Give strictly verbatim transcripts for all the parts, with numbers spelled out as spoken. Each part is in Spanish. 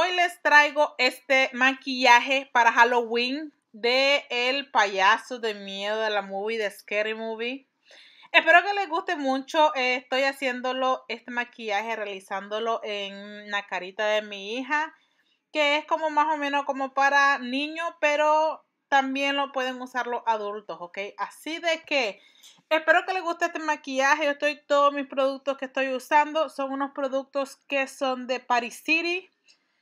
hoy les traigo este maquillaje para Halloween de el payaso de miedo de la movie, de Scary Movie. Espero que les guste mucho. Eh, estoy haciéndolo, este maquillaje, realizándolo en la carita de mi hija, que es como más o menos como para niños, pero también lo pueden usar los adultos, ¿ok? Así de que espero que les guste este maquillaje. Yo estoy, todos mis productos que estoy usando son unos productos que son de Party City.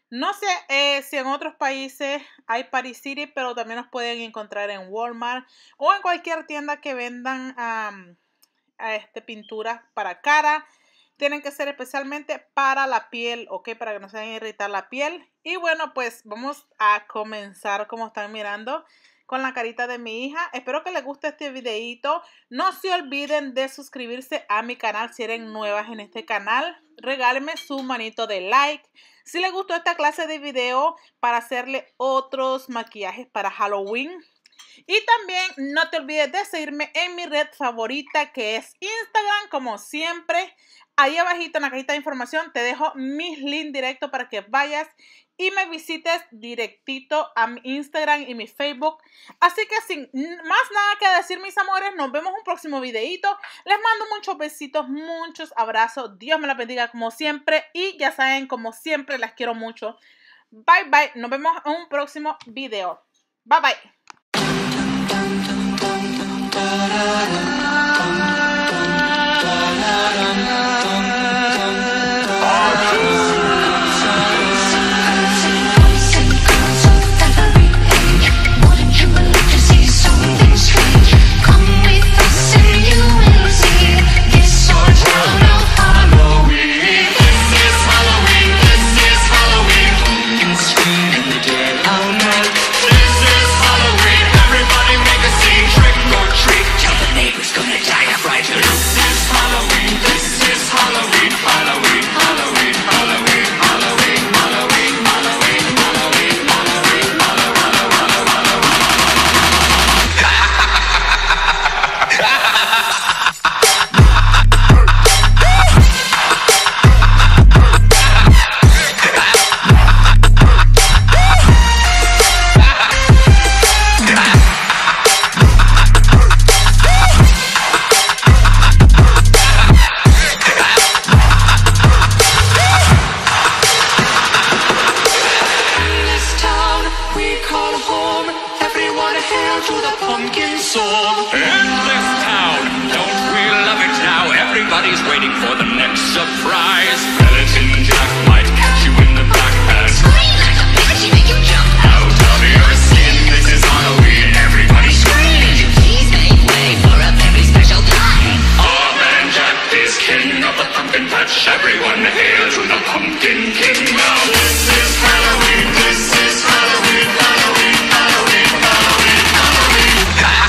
No sé eh, si en otros países hay Party City, pero también los pueden encontrar en Walmart o en cualquier tienda que vendan um, a este, pinturas para cara. Tienen que ser especialmente para la piel, ok, para que no se vayan a irritar la piel. Y bueno, pues vamos a comenzar, como están mirando, con la carita de mi hija. Espero que les guste este videito. No se olviden de suscribirse a mi canal si eres nuevas en este canal. Regálenme su manito de like si les gustó esta clase de video para hacerle otros maquillajes para Halloween. Y también no te olvides de seguirme en mi red favorita, que es Instagram, como siempre. Ahí abajito en la cajita de información te dejo mis links directos para que vayas y me visites directito a mi Instagram y mi Facebook. Así que sin más nada que decir, mis amores, nos vemos en un próximo videito. Les mando muchos besitos, muchos abrazos. Dios me las bendiga como siempre. Y ya saben, como siempre, las quiero mucho. Bye, bye. Nos vemos en un próximo video. Bye, bye. Everybody's waiting for the next surprise. Skeleton Jack might catch you in the back and scream like a bitch, make you jump out of your skin. This is Halloween, everybody scream. Would you please make way for a very special guy? Our man Jack is king of the pumpkin patch. Everyone hail to the pumpkin king. Now this is Halloween, this is Halloween, Halloween, Halloween, Halloween, Halloween.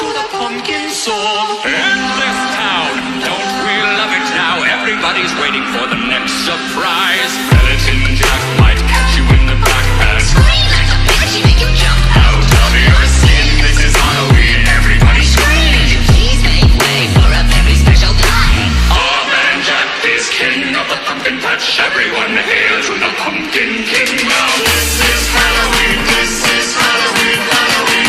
to the pumpkin soul. Endless town, don't we love it now? Everybody's waiting for the next surprise. Skeleton Jack might catch you in the back and scream like a banshee, make you jump out of your skin. This is Halloween, everybody scream. Would you please make way for a very special guy? Our man Jack is king of the pumpkin patch. Everyone hail to the pumpkin king. Now this is Halloween, this is Halloween, Halloween.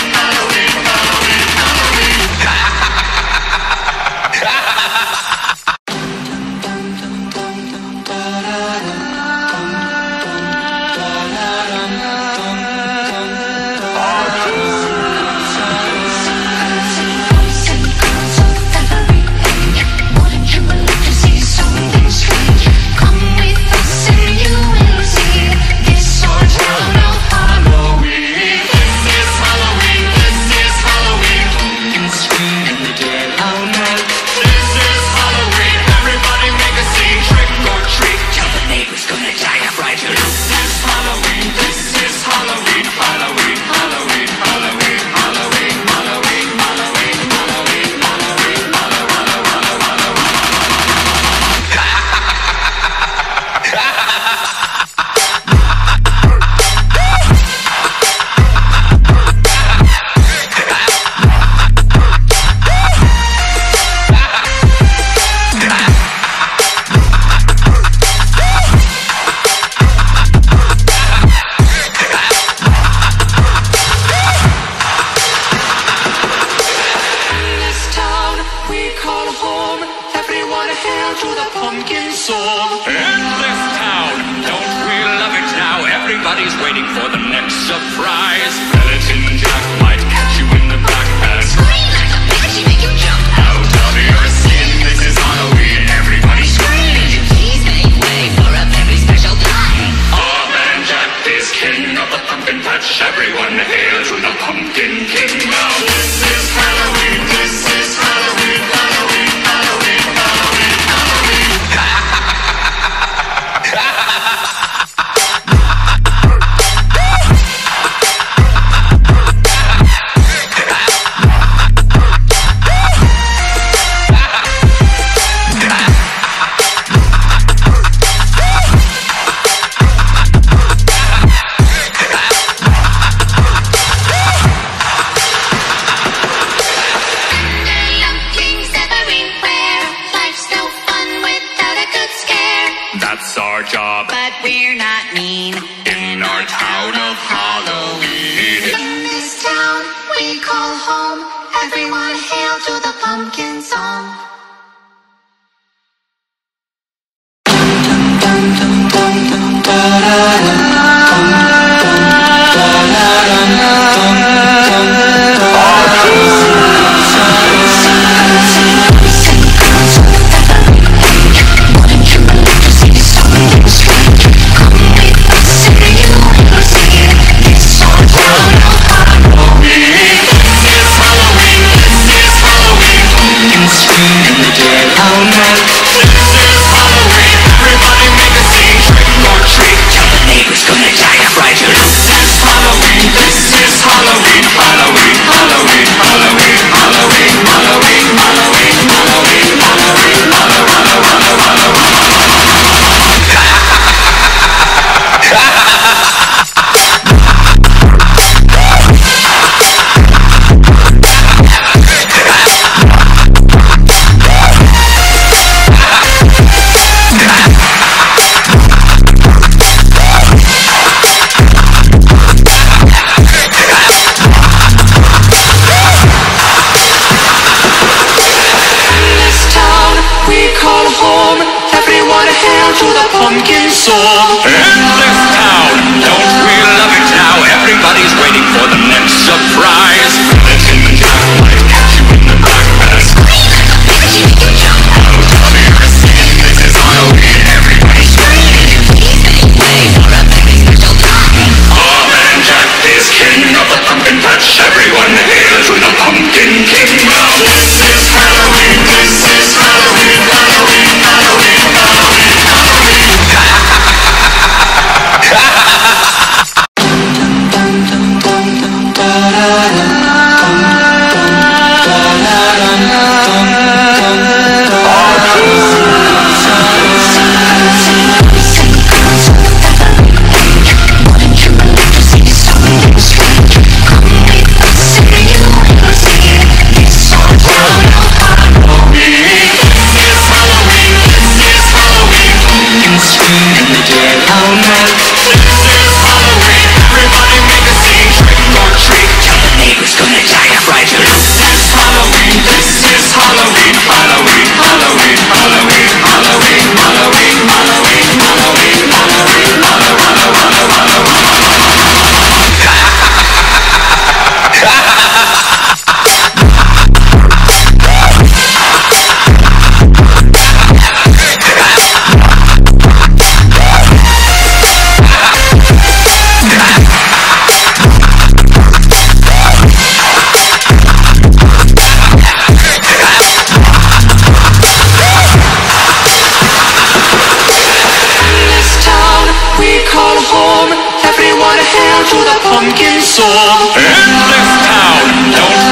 Payaso in this town. Don't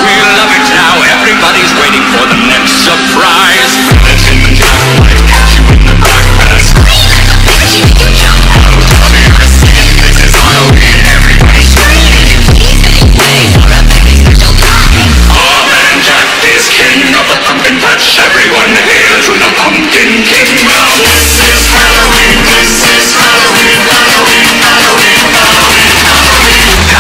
we love it now? Everybody's waiting for the next surprise. Let's in the dark, I catch you in the black mask. I'll tell you the scene. This is Halloween. Everybody's screaming. Please make way for a very special time. Pumpkin Jack is king of the pumpkin patch. Everyone hail to the pumpkin king. This is Halloween. This is Halloween. Halloween. Halloween. Everybody's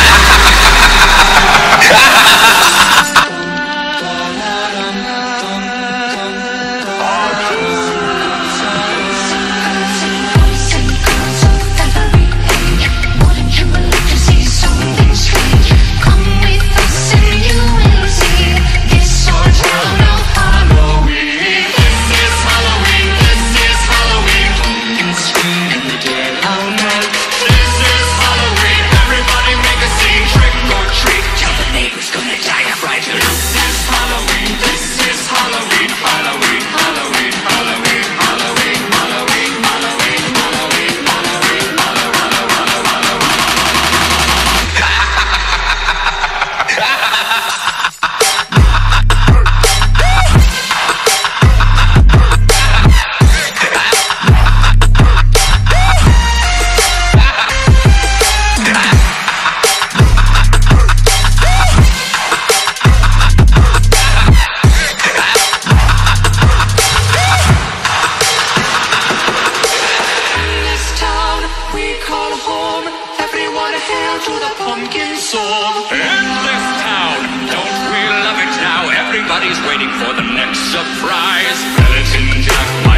waiting for the next surprise. Skeleton Jack.